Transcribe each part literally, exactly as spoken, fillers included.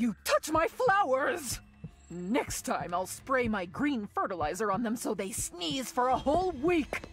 you touch my flowers! Next time I'll spray my green fertilizer on them so they sneeze for a whole week!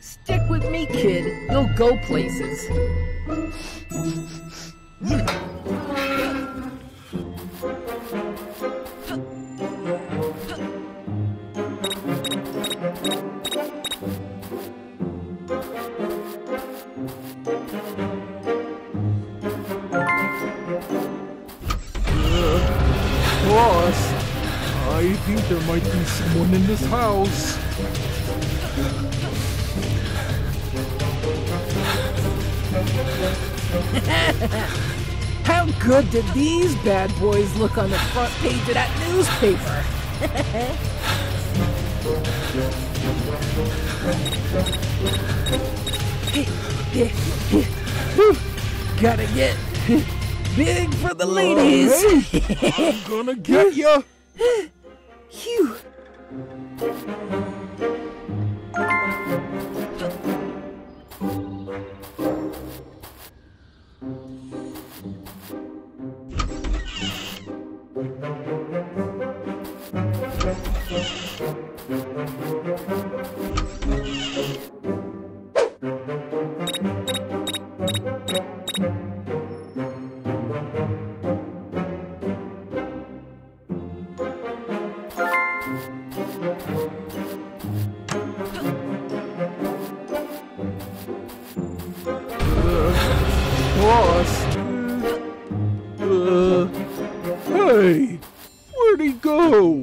Stick with me, kid. You'll go places. Boss, I think there might be someone in this house. How good did these bad boys look on the front page of that newspaper? Gotta get big for the ladies. Okay. I'm gonna get ya. Phew. Hey, where'd he go?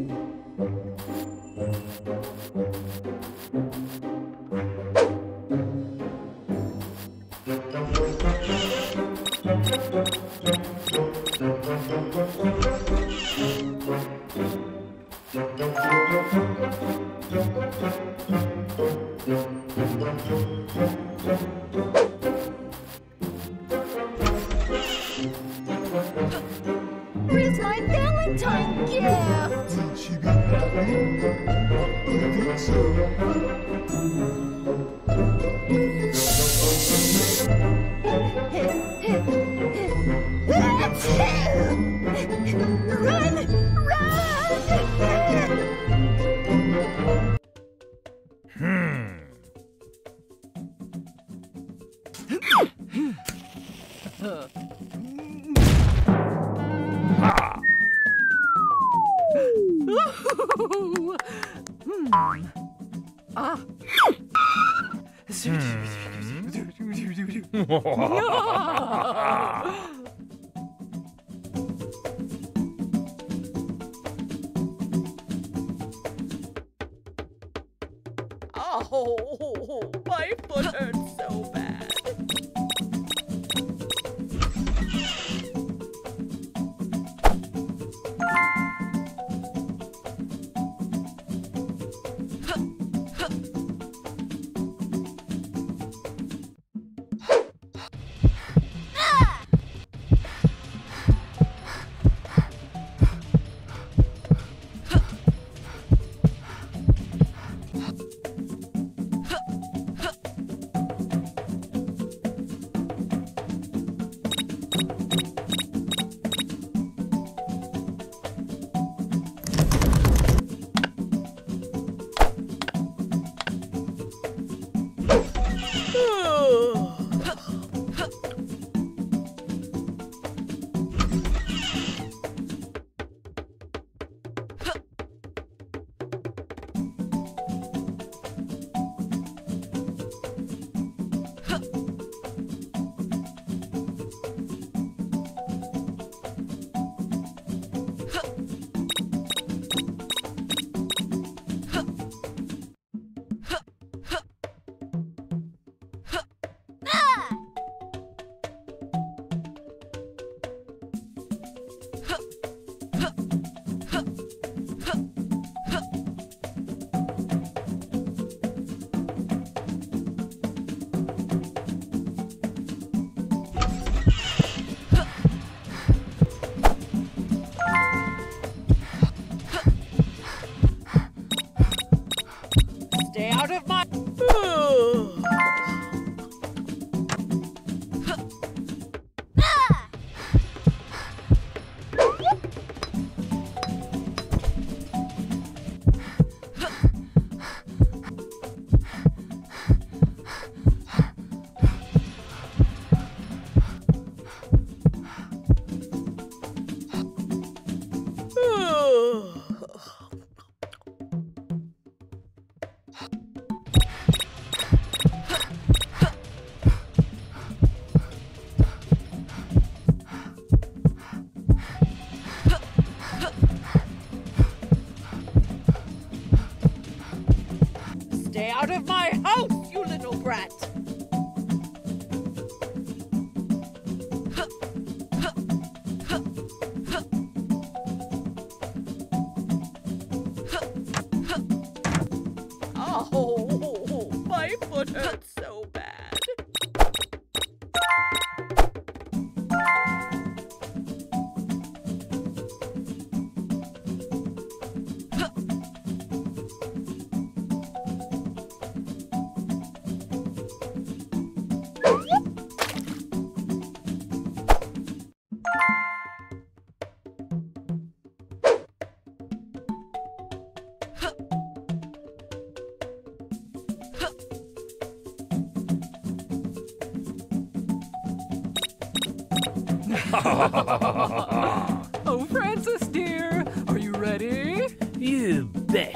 Where's my Valentine gift? Run! Run! Hmm. Ah. Hmm. Oh, my foot hurts so bad. Oh, Francis, dear, are you ready? You bet.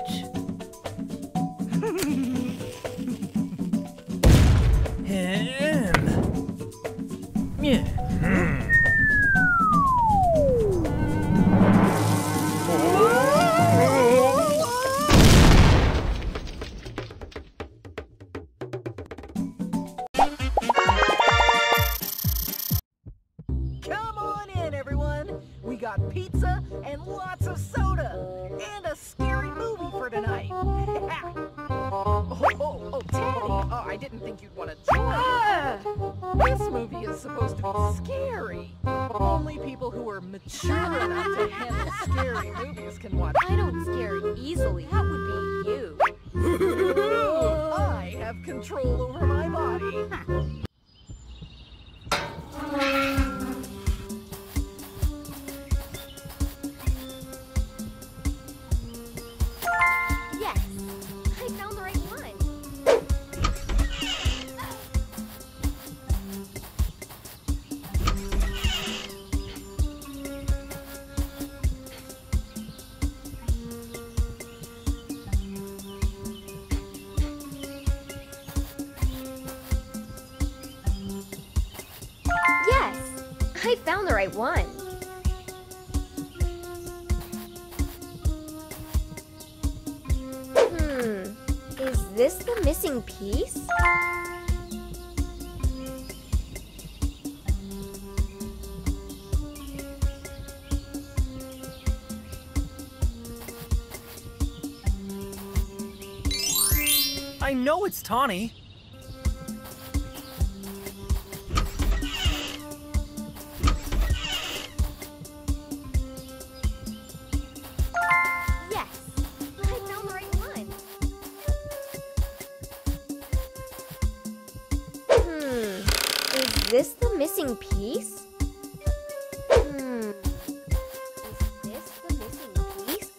One. Hmm, is this the missing piece? I know it's Tawny. Is this the missing piece? Hmm. Is this the missing piece?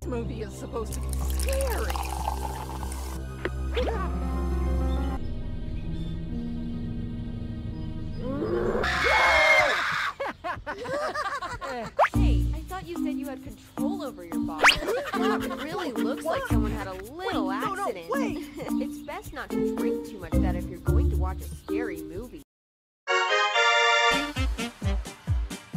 This movie is supposed to be scary. Yeah. Hey, I thought you said you had control over your body. It really looks like someone had a little accident. It's best not to drink too much of that if you're going to watch a scary movie.